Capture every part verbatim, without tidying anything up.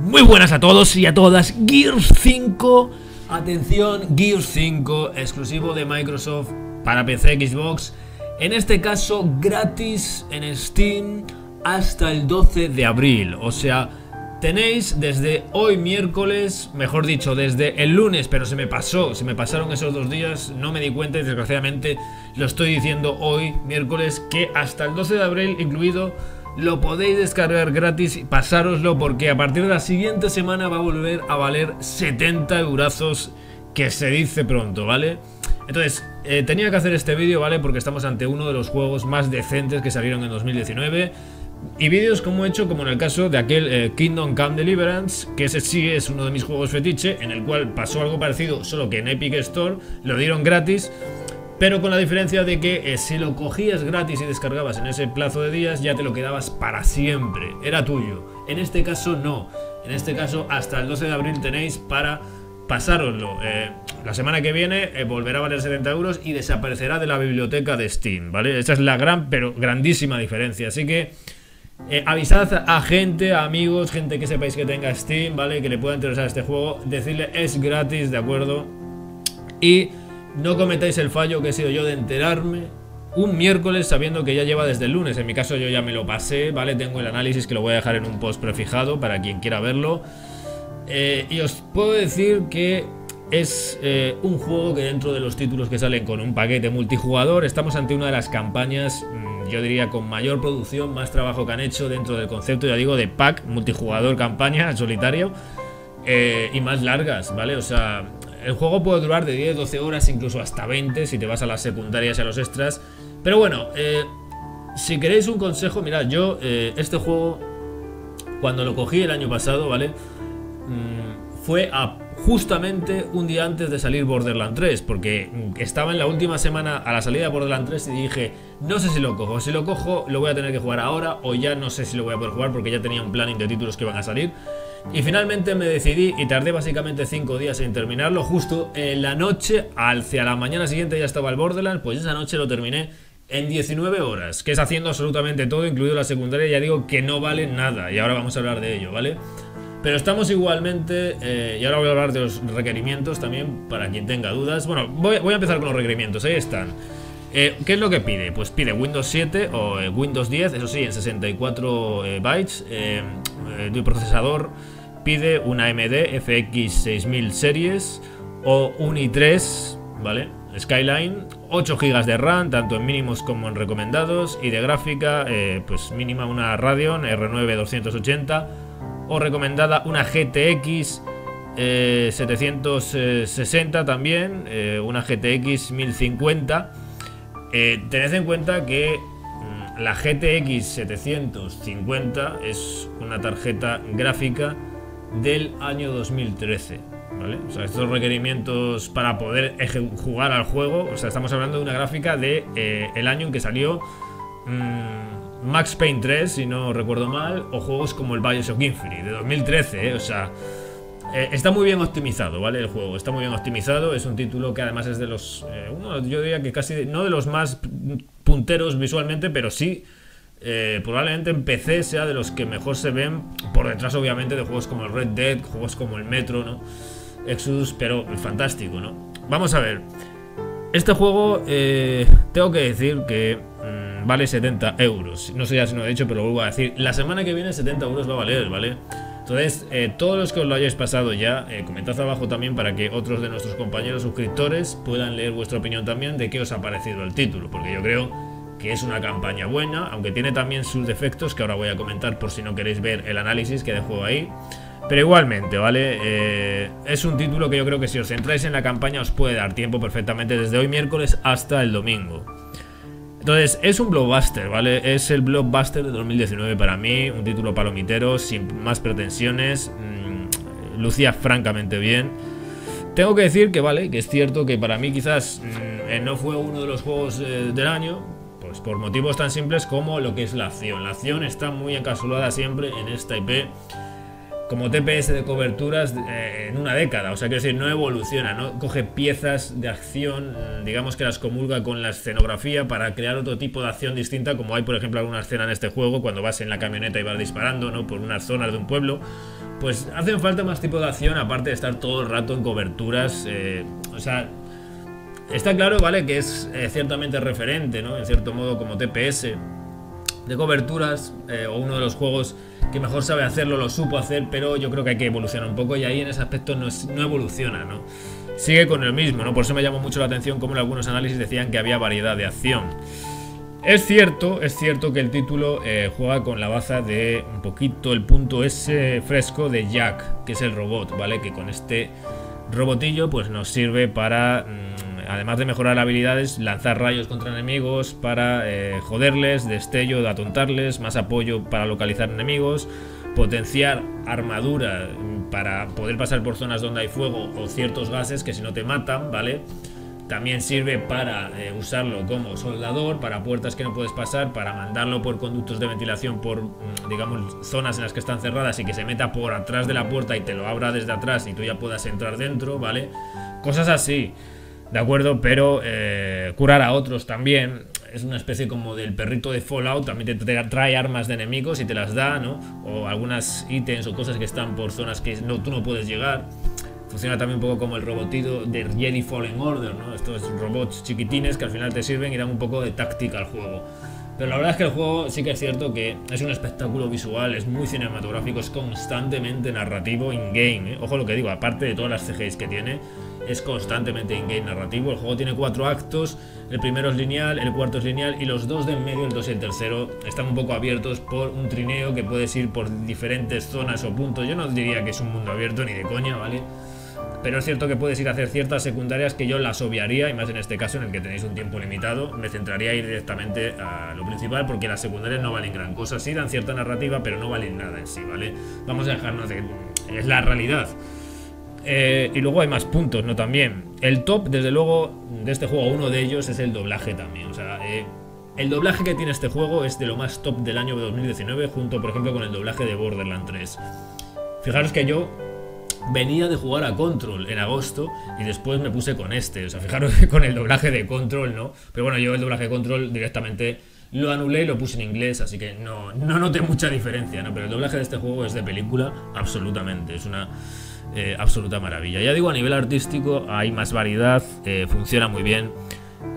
Muy buenas a todos y a todas. Gears cinco, atención, Gears cinco, exclusivo de Microsoft para P C, Xbox, en este caso gratis en Steam hasta el doce de abril. O sea, tenéis desde hoy miércoles, mejor dicho, desde el lunes, pero se me pasó, se me pasaron esos dos días, no me di cuenta y desgraciadamente lo estoy diciendo hoy miércoles, que hasta el doce de abril incluido lo podéis descargar gratis y pasároslo, porque a partir de la siguiente semana va a volver a valer setenta eurazos, que se dice pronto, ¿vale? Entonces, eh, tenía que hacer este vídeo, ¿vale? Porque estamos ante uno de los juegos más decentes que salieron en dos mil diecinueve. Y vídeos como he hecho, como en el caso de aquel eh, Kingdom Come Deliverance, que ese sí es uno de mis juegos fetiche, en el cual pasó algo parecido, solo que en Epic Store lo dieron gratis. Pero con la diferencia de que eh, si lo cogías gratis y descargabas en ese plazo de días, ya te lo quedabas para siempre, era tuyo. En este caso no, en este caso hasta el doce de abril tenéis para pasároslo. Eh, la semana que viene eh, volverá a valer setenta euros y desaparecerá de la biblioteca de Steam, ¿vale? Esa es la gran, pero grandísima diferencia, así que eh, avisad a gente, a amigos, gente que sepáis que tenga Steam, ¿vale? Que le pueda interesar este juego, decirle es gratis, ¿de acuerdo? Y no cometáis el fallo que he sido yo de enterarme un miércoles sabiendo que ya lleva desde el lunes. En mi caso yo ya me lo pasé, ¿vale? Tengo el análisis que lo voy a dejar en un post prefijado para quien quiera verlo. Eh, y os puedo decir que es eh, un juego que dentro de los títulos que salen con un paquete multijugador, estamos ante una de las campañas, yo diría, con mayor producción, más trabajo que han hecho dentro del concepto, ya digo, de pack, multijugador, campaña, solitario, eh, y más largas, ¿vale? O sea, el juego puede durar de diez, doce horas, incluso hasta veinte si te vas a las secundarias y a los extras. Pero bueno, eh, si queréis un consejo, mirad, yo eh, este juego, cuando lo cogí el año pasado, ¿vale? Mm, fue a, justamente un día antes de salir Borderlands tres, porque estaba en la última semana a la salida de Borderlands tres y dije, no sé si lo cojo, si lo cojo lo voy a tener que jugar ahora o ya no sé si lo voy a poder jugar, porque ya tenía un planning de títulos que van a salir. Y finalmente me decidí y tardé básicamente cinco días en terminarlo. Justo en la noche, hacia la mañana siguiente ya estaba el Borderlands. Pues esa noche lo terminé en diecinueve horas, que es haciendo absolutamente todo, incluido la secundaria, ya digo, que no vale nada. Y ahora vamos a hablar de ello, ¿vale? Pero estamos igualmente, eh, y ahora voy a hablar de los requerimientos también, para quien tenga dudas. Bueno, voy, voy a empezar con los requerimientos, ahí están. Eh, ¿Qué es lo que pide? Pues pide Windows siete o eh, Windows diez, eso sí, en sesenta y cuatro eh, bytes, eh, de procesador. Pide una A M D F X seis mil series o un i tres, ¿vale? Skyline, ocho gigas de RAM, tanto en mínimos como en recomendados, y de gráfica, eh, pues mínima una Radeon R nueve doscientos ochenta o recomendada una G T X eh, setecientos sesenta también, eh, una G T X mil cincuenta. Eh, tened en cuenta que la G T X setecientos cincuenta es una tarjeta gráfica del año dos mil trece, ¿vale? O sea, estos requerimientos para poder jugar al juego, o sea, estamos hablando de una gráfica de eh, el año en que salió mmm, Max Payne tres, si no recuerdo mal, o juegos como el Bioshock Infinite de dos mil trece, ¿eh? O sea, eh, está muy bien optimizado, ¿vale? El juego está muy bien optimizado, es un título que además es de los, eh, uno, yo diría que casi, no de los más punteros visualmente, pero sí, eh, probablemente en P C sea de los que mejor se ven, por detrás obviamente de juegos como el Red Dead, juegos como el Metro, ¿no? Exodus, pero fantástico, ¿no? Vamos a ver, este juego eh, tengo que decir que mmm, vale setenta euros, no sé ya si lo he dicho, pero lo vuelvo a decir, la semana que viene setenta euros va a valer, ¿vale? Entonces, eh, todos los que os lo hayáis pasado ya, eh, comentad abajo también para que otros de nuestros compañeros suscriptores puedan leer vuestra opinión también de qué os ha parecido el título, porque yo creo que es una campaña buena, aunque tiene también sus defectos, que ahora voy a comentar por si no queréis ver el análisis que dejo ahí. Pero igualmente, ¿vale? Eh, es un título que yo creo que si os centráis en la campaña os puede dar tiempo perfectamente desde hoy miércoles hasta el domingo. Entonces, es un blockbuster, ¿vale? Es el blockbuster de dos mil diecinueve para mí, un título palomitero, sin más pretensiones, mmm, lucía francamente bien. Tengo que decir que, vale, que es cierto que para mí quizás mmm, no fue uno de los juegos eh, del año, pues por motivos tan simples como lo que es la acción. La acción está muy encapsulada siempre en esta I P como T P S de coberturas eh, en una década, o sea, quiero decir, no evoluciona, no coge piezas de acción, digamos que las comulga con la escenografía para crear otro tipo de acción distinta, como hay por ejemplo alguna escena en este juego cuando vas en la camioneta y vas disparando, ¿no?, por unas zonas de un pueblo, pues hacen falta más tipo de acción, aparte de estar todo el rato en coberturas. Eh, o sea, está claro, ¿vale? Que es eh, ciertamente referente, ¿no? En cierto modo, como T P S de coberturas, eh, o uno de los juegos que mejor sabe hacerlo, lo supo hacer, pero yo creo que hay que evolucionar un poco, y ahí en ese aspecto no, es, no evoluciona, ¿no? Sigue con el mismo, ¿no? Por eso me llamó mucho la atención cómo en algunos análisis decían que había variedad de acción. Es cierto, es cierto que el título eh, juega con la baza de un poquito el punto ese fresco de Jack, que es el robot, ¿vale? Que con este robotillo pues nos sirve para... Mmm, además de mejorar habilidades, lanzar rayos contra enemigos para eh, joderles, destello de atontarles, más apoyo para localizar enemigos, potenciar armadura para poder pasar por zonas donde hay fuego o ciertos gases que si no te matan, ¿vale? También sirve para eh, usarlo como soldador, para puertas que no puedes pasar, para mandarlo por conductos de ventilación, por, digamos, zonas en las que están cerradas y que se meta por atrás de la puerta y te lo abra desde atrás y tú ya puedas entrar dentro, ¿vale? Cosas así. De acuerdo, pero eh, curar a otros también es una especie como del perrito de Fallout, también te trae armas de enemigos y te las da, ¿no? O algunas ítems o cosas que están por zonas que no, tú no puedes llegar. Funciona también un poco como el robotito de Jedi Fallen Order, ¿no? Estos robots chiquitines que al final te sirven y dan un poco de táctica al juego. Pero la verdad es que el juego sí que es cierto que es un espectáculo visual, es muy cinematográfico, es constantemente narrativo in-game, ¿eh? Ojo lo que digo, aparte de todas las C G Is que tiene, es constantemente in-game narrativo. El juego tiene cuatro actos, el primero es lineal, el cuarto es lineal y los dos de en medio, el dos y el tercero, están un poco abiertos por un trineo que puedes ir por diferentes zonas o puntos. Yo no diría que es un mundo abierto ni de coña, ¿vale? Pero es cierto que puedes ir a hacer ciertas secundarias que yo las obviaría, y más en este caso en el que tenéis un tiempo limitado, me centraría a ir directamente a lo principal, porque las secundarias no valen gran cosa, sí dan cierta narrativa, pero no valen nada en sí, ¿vale? Vamos a dejarnos de... es la realidad. Eh, y luego hay más puntos, ¿no? También, el top, desde luego, de este juego, uno de ellos es el doblaje también, o sea... Eh, el doblaje que tiene este juego es de lo más top del año dos mil diecinueve, junto, por ejemplo, con el doblaje de Borderlands tres. Fijaros que yo... venía de jugar a Control en agosto y después me puse con este, o sea, fijaros que con el doblaje de Control, ¿no? Pero bueno, yo el doblaje de Control directamente lo anulé y lo puse en inglés, así que no, no noté mucha diferencia, ¿no? Pero el doblaje de este juego es de película, absolutamente, es una eh, absoluta maravilla. Ya digo, a nivel artístico hay más variedad, eh, funciona muy bien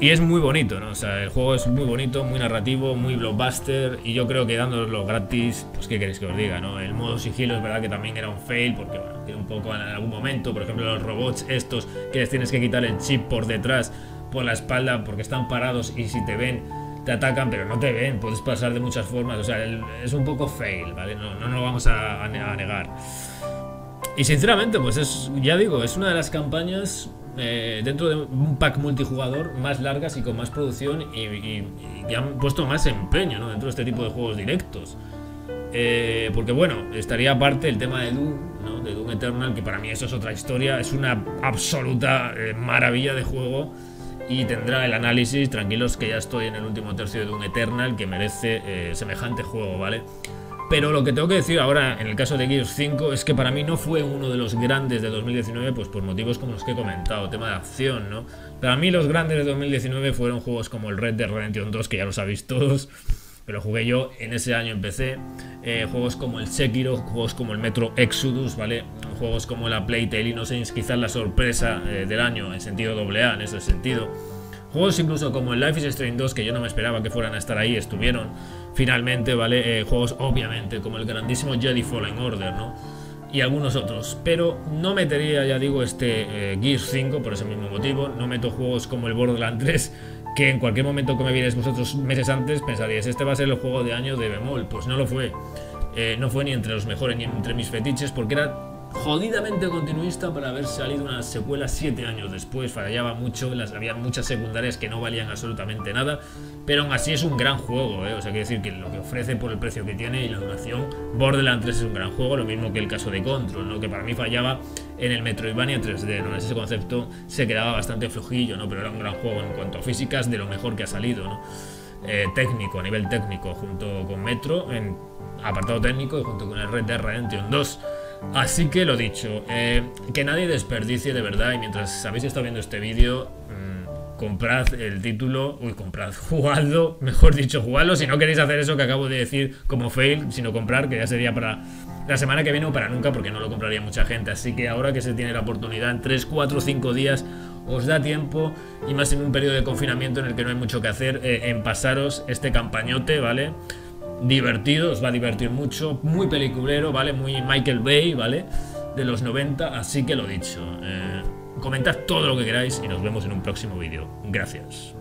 y es muy bonito, ¿no? O sea, el juego es muy bonito, muy narrativo, muy blockbuster, y yo creo que dándoslo gratis, pues qué queréis que os diga, ¿no? El modo sigilo es verdad que también era un fail, porque bueno, tiene un poco en algún momento, por ejemplo, los robots estos que les tienes que quitar el chip por detrás, por la espalda, porque están parados y si te ven, te atacan, pero no te ven, puedes pasar de muchas formas, o sea, el, es un poco fail, ¿vale? No, no lo vamos a, a negar. Y sinceramente, pues es, ya digo, es una de las campañas... Eh, dentro de un pack multijugador más largas y con más producción y, y, y que han puesto más empeño, ¿no? Dentro de este tipo de juegos directos, eh, porque bueno, estaría aparte el tema de Doom, ¿no? De Doom Eternal, que para mí eso es otra historia, es una absoluta eh, maravilla de juego, y tendrá el análisis, tranquilos que ya estoy en el último tercio de Doom Eternal, que merece eh, semejante juego, ¿vale? Pero lo que tengo que decir ahora en el caso de Gears cinco es que para mí no fue uno de los grandes de dos mil diecinueve, pues por motivos como los que he comentado, tema de acción, ¿no? Para mí los grandes de dos mil diecinueve fueron juegos como el Red Dead Redemption dos, que ya lo sabéis todos, que lo jugué yo en ese año en P C, eh, juegos como el Sekiro, juegos como el Metro Exodus, ¿vale? Juegos como la Playtale Innocence, quizás la sorpresa eh, del año en sentido doble A, en ese sentido. Juegos incluso como el Life is Strange dos, que yo no me esperaba que fueran a estar ahí, estuvieron finalmente, ¿vale? Eh, juegos obviamente como el grandísimo Jedi Fallen Order, ¿no? Y algunos otros, pero no metería, ya digo, este eh, Gears cinco por ese mismo motivo. No meto juegos como el Borderlands tres, que en cualquier momento que me vierais vosotros meses antes pensaríais, este va a ser el juego de año de bemol, pues no lo fue. Eh, no fue ni entre los mejores ni entre mis fetiches, porque era... jodidamente continuista para haber salido una secuela siete años después, fallaba mucho, las, había muchas secundarias que no valían absolutamente nada, pero aún así es un gran juego, ¿eh? O sea, quiero decir que lo que ofrece por el precio que tiene y la duración, Borderlands tres es un gran juego, lo mismo que el caso de Control, ¿no? Que para mí fallaba en el Metroidvania tres D, ¿no? Ese concepto se quedaba bastante flojillo, ¿no? Pero era un gran juego en cuanto a físicas, de lo mejor que ha salido, ¿no? Eh, técnico, a nivel técnico, junto con Metro, en apartado técnico, y junto con el Red Dead Redemption dos. Así que lo dicho, eh, que nadie desperdicie de verdad, y mientras habéis estado viendo este vídeo, mmm, comprad el título, uy, comprad, jugadlo, mejor dicho, jugadlo, si no queréis hacer eso que acabo de decir como fail, sino comprar, que ya sería para la semana que viene o para nunca, porque no lo compraría mucha gente. Así que ahora que se tiene la oportunidad, en tres, cuatro, cinco días os da tiempo, y más en un periodo de confinamiento en el que no hay mucho que hacer, eh, en pasaros este campañote, ¿vale? Divertido, os va a divertir mucho, muy peliculero, ¿vale? Muy Michael Bay, ¿vale? De los noventa, así que lo dicho, eh, comentad todo lo que queráis y nos vemos en un próximo vídeo. Gracias.